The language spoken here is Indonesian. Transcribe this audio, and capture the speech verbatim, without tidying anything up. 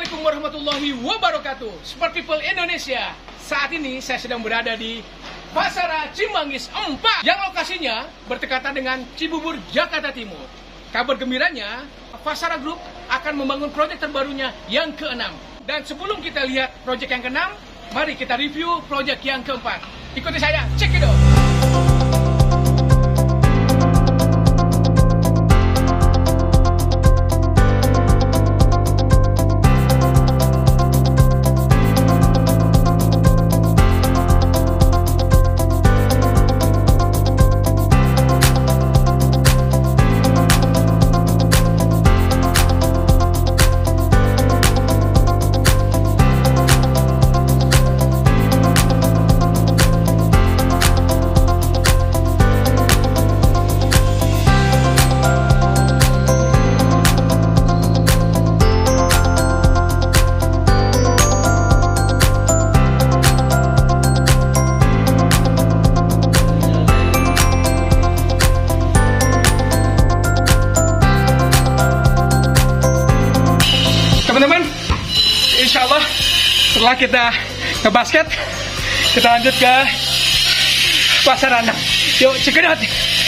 Assalamualaikum warahmatullahi wabarakatuh. Smart People Indonesia. Saat ini saya sedang berada di Fasara Cimanggis empat yang lokasinya berdekatan dengan Cibubur, Jakarta Timur. Kabar gembiranya, Fasara Group akan membangun proyek terbarunya yang keenam. Dan sebelum kita lihat proyek yang keenam, mari kita review proyek yang keempat. Ikuti saya, check it out. Insya Allah setelah kita ke basket, kita lanjut ke pasar anak. Yuk, check it out.